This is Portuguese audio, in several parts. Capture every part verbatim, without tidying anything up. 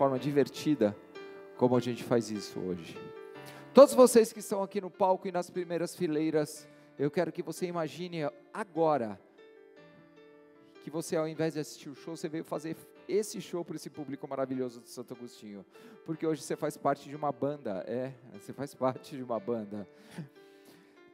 forma divertida, como a gente faz isso hoje. Todos vocês que estão aqui no palco e nas primeiras fileiras, eu quero que você imagine agora, que você, ao invés de assistir o show, você veio fazer esse show para esse público maravilhoso de Santo Agostinho, porque hoje você faz parte de uma banda, é, você faz parte de uma banda.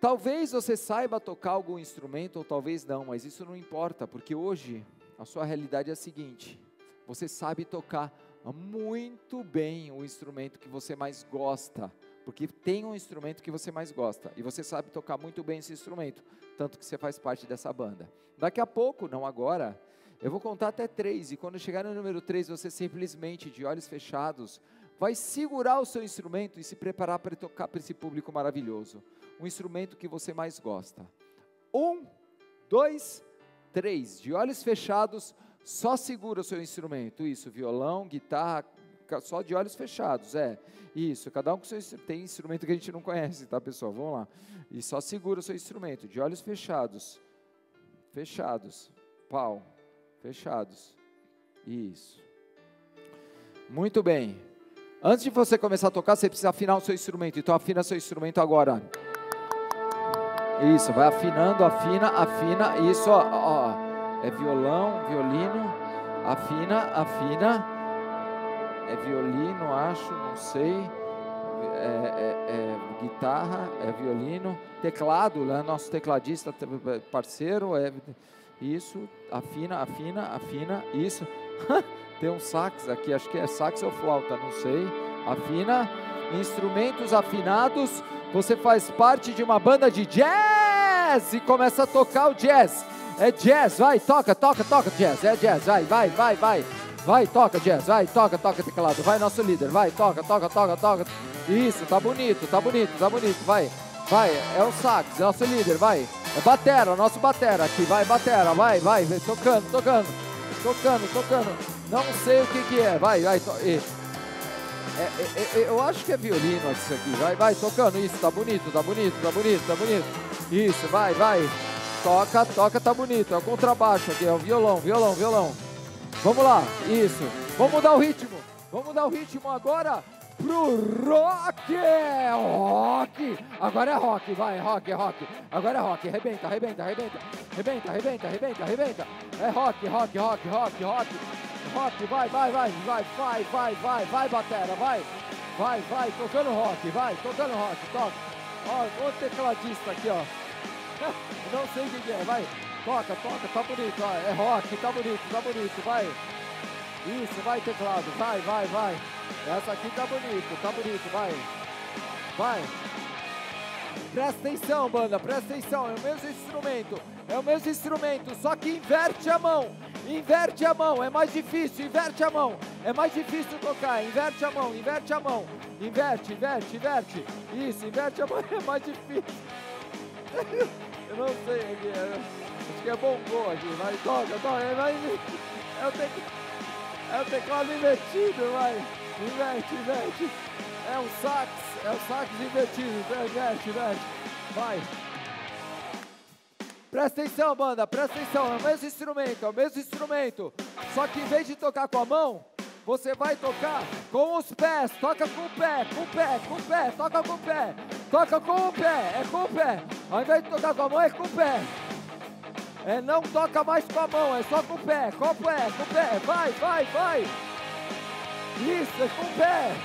Talvez você saiba tocar algum instrumento, ou talvez não, mas isso não importa, porque hoje a sua realidade é a seguinte: você sabe tocar muito bem o instrumento que você mais gosta, porque tem um instrumento que você mais gosta, e você sabe tocar muito bem esse instrumento, tanto que você faz parte dessa banda. Daqui a pouco, não agora, eu vou contar até três, e quando chegar no número três, você simplesmente, de olhos fechados, vai segurar o seu instrumento e se preparar para tocar para esse público maravilhoso, um instrumento que você mais gosta. Um, dois, três, de olhos fechados, só segura o seu instrumento, isso, violão, guitarra, só de olhos fechados, é, isso, cada um com seu instrumento, tem instrumento que a gente não conhece, tá pessoal, vamos lá, e só segura o seu instrumento, de olhos fechados, fechados, pau, fechados, isso, muito bem. Antes de você começar a tocar, você precisa afinar o seu instrumento, então afina seu instrumento agora, isso, vai afinando, afina, afina, isso, ó, ó. É violão, violino, afina, afina, é violino, acho, não sei, é, é, é guitarra, é violino, teclado, né? Nosso tecladista parceiro, é isso, afina, afina, afina, isso, tem um sax aqui, acho que é sax ou flauta, não sei, afina, instrumentos afinados, você faz parte de uma banda de jazz e começa a tocar o jazz, é jazz, vai, toca, toca, toca jazz, é jazz, vai, vai, vai, vai, vai, toca, jazz, vai, toca, toca, teclado, vai, nosso líder, vai, toca, toca, toca, toca, isso, tá bonito, tá bonito, tá bonito, vai, vai, é o sax, é nosso líder, vai, é batera, nosso batera aqui, vai, batera, vai, vai, vai, tocando, tocando, tocando, tocando, não sei o que que é, vai, vai, é, é, é, eu acho que é violino isso aqui, vai, vai, tocando, isso, tá bonito, tá bonito, tá bonito, tá bonito, isso, vai, vai, toca, toca, tá bonito, é o contrabaixo aqui, é o violão, violão, violão. Vamos lá, isso, vamos mudar o ritmo, vamos mudar o ritmo agora pro rock, rock, agora é rock, vai, rock, rock, agora é rock, arrebenta, arrebenta, arrebenta, arrebenta, arrebenta, arrebenta, arrebenta, é rock, rock, rock, rock, rock, rock, vai, vai, vai, vai, vai, vai, vai, vai, batera, vai, vai, vai, tocando rock, vai, tocando rock, toca, ó, o tecladista aqui, ó, não sei o que é, vai. Toca, toca, tá bonito, ó, é rock, tá bonito, tá bonito, vai. Isso, vai teclado, vai, vai, vai. Essa aqui tá bonito, tá bonito, vai. Vai. Presta atenção, banda, presta atenção, é o mesmo instrumento, é o mesmo instrumento, só que inverte a mão, inverte a mão, é mais difícil, inverte a mão, é mais difícil tocar, inverte a mão, inverte a mão, inverte, inverte, inverte, isso, inverte a mão, é mais difícil. Eu não sei aqui, acho que é bongô aqui, vai, toca, toca, vai, é o, tec... é o teclado invertido, vai, inverte, inverte, é um sax, é um sax invertido, inverte, inverte, vai. Presta atenção, banda, presta atenção, é o mesmo instrumento, é o mesmo instrumento, só que em vez de tocar com a mão, você vai tocar com os pés, toca com o pé, com o pé, com o pé, toca com o pé, toca com o pé, é com o pé, ao invés de tocar com a mão é com o pé, é não toca mais com a mão, é só com o pé, com o pé, com o pé, vai, vai, vai, isso, é com o pé,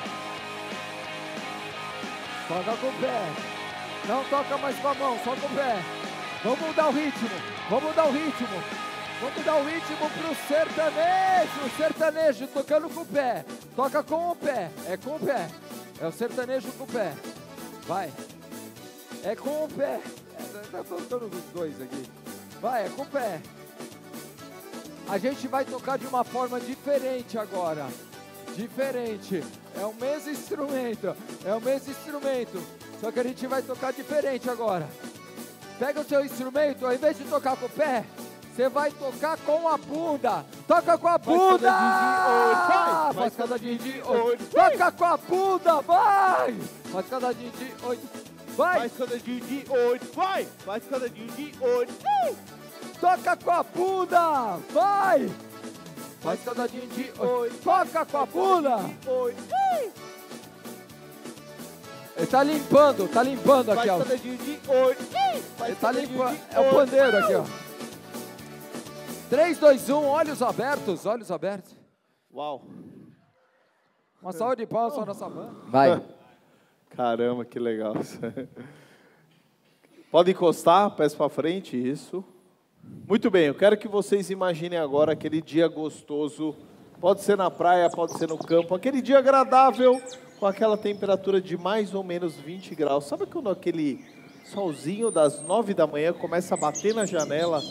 toca com o pé, não toca mais com a mão, só com o pé, vamos mudar o ritmo, vamos mudar o ritmo, vamos mudar o ritmo pro sertanejo, sertanejo tocando com o pé, toca com o pé, é com o pé, é o sertanejo com o pé. Vai, é com o pé, tá tocando os dois aqui, vai, é com o pé, a gente vai tocar de uma forma diferente agora, diferente, é o mesmo instrumento, é o mesmo instrumento, só que a gente vai tocar diferente agora, pega o seu instrumento, ao invés de tocar com o pé, você vai tocar com a bunda, toca com a bunda, faz cadadinho de oito, toca com a bunda, vai, faz cadadinho de oito, vai, faz cadadinho de oito, vai, faz cadadinho de oito, toca com a bunda, vai, Faz salgadinho de oi, toca com a pula. Ele tá limpando, tá limpando aqui, ó. Ele tá limpando, é o pandeiro aqui, ó. três, dois, um, olhos abertos, olhos abertos. Uau. Uma salva de palmas para nossa banda. Vai. Caramba, que legal. Pode encostar, pés para frente, isso. Muito bem, eu quero que vocês imaginem agora aquele dia gostoso. Pode ser na praia, pode ser no campo. Aquele dia agradável, com aquela temperatura de mais ou menos vinte graus. Sabe quando aquele solzinho das nove da manhã começa a bater na janela?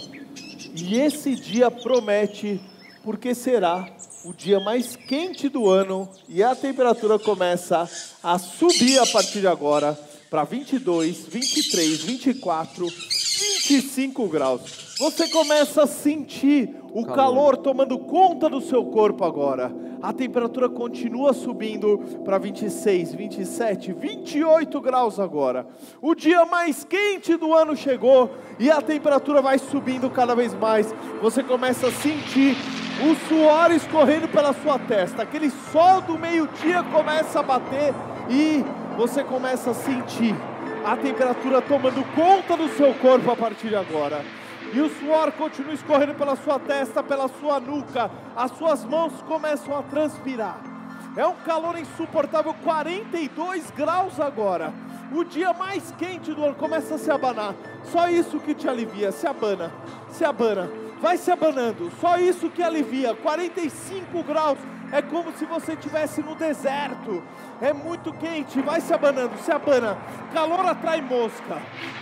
E esse dia promete, porque será o dia mais quente do ano e a temperatura começa a subir a partir de agora para vinte e dois, vinte e três, vinte e quatro, vinte e cinco graus. Você começa a sentir o calor. calor tomando conta do seu corpo agora. A temperatura continua subindo para vinte e seis, vinte e sete, vinte e oito graus agora. O dia mais quente do ano chegou e a temperatura vai subindo cada vez mais. Você começa a sentir o suor escorrendo pela sua testa. Aquele sol do meio-dia começa a bater e você começa a sentir a temperatura tomando conta do seu corpo a partir de agora. E o suor continua escorrendo pela sua testa, pela sua nuca. As suas mãos começam a transpirar. É um calor insuportável, quarenta e dois graus agora. O dia mais quente do ano começa a se abanar. Só isso que te alivia, se abana, se abana. Vai se abanando, só isso que alivia, quarenta e cinco graus, é como se você estivesse no deserto, é muito quente, vai se abanando, se abana, calor atrai mosca,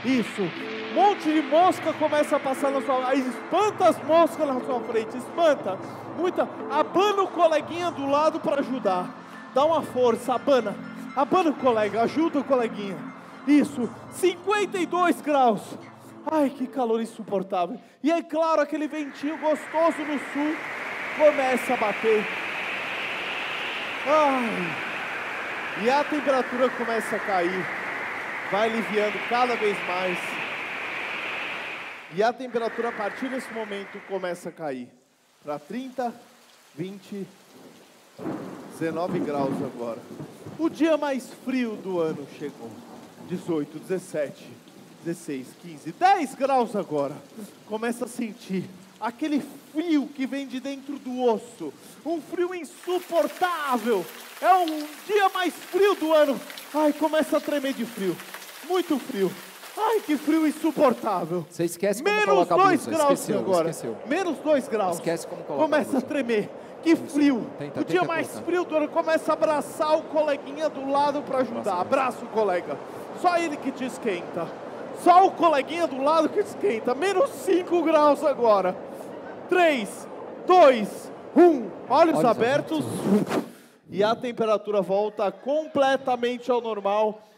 isso, um monte de mosca começa a passar na sua frente, espanta as moscas na sua frente, espanta, muita, abana o coleguinha do lado para ajudar, dá uma força, abana, abana o colega, ajuda o coleguinha, isso, cinquenta e dois graus, ai, que calor insuportável. E aí, claro, aquele ventinho gostoso no sul começa a bater. Ai, e a temperatura começa a cair. Vai aliviando cada vez mais. E a temperatura, a partir desse momento, começa a cair. Para trinta, vinte, dezenove graus agora. O dia mais frio do ano chegou. dezoito, dezessete, dezesseis, quinze, dez graus agora, começa a sentir aquele frio que vem de dentro do osso, um frio insuportável, é um dia mais frio do ano, ai, começa a tremer de frio, muito frio, ai, que frio insuportável, você esquece como colocar a blusa, esqueceu agora, esqueceu, menos dois graus, esquece como colocar a blusa, começa a tremer, que frio, tenta, o dia mais contar. frio do ano, começa a abraçar o coleguinha do lado para ajudar, abraça o colega, só ele que te esquenta, só o coleguinha do lado que esquenta. Menos cinco graus agora. três, dois, um. Olhos abertos. E a temperatura volta completamente ao normal.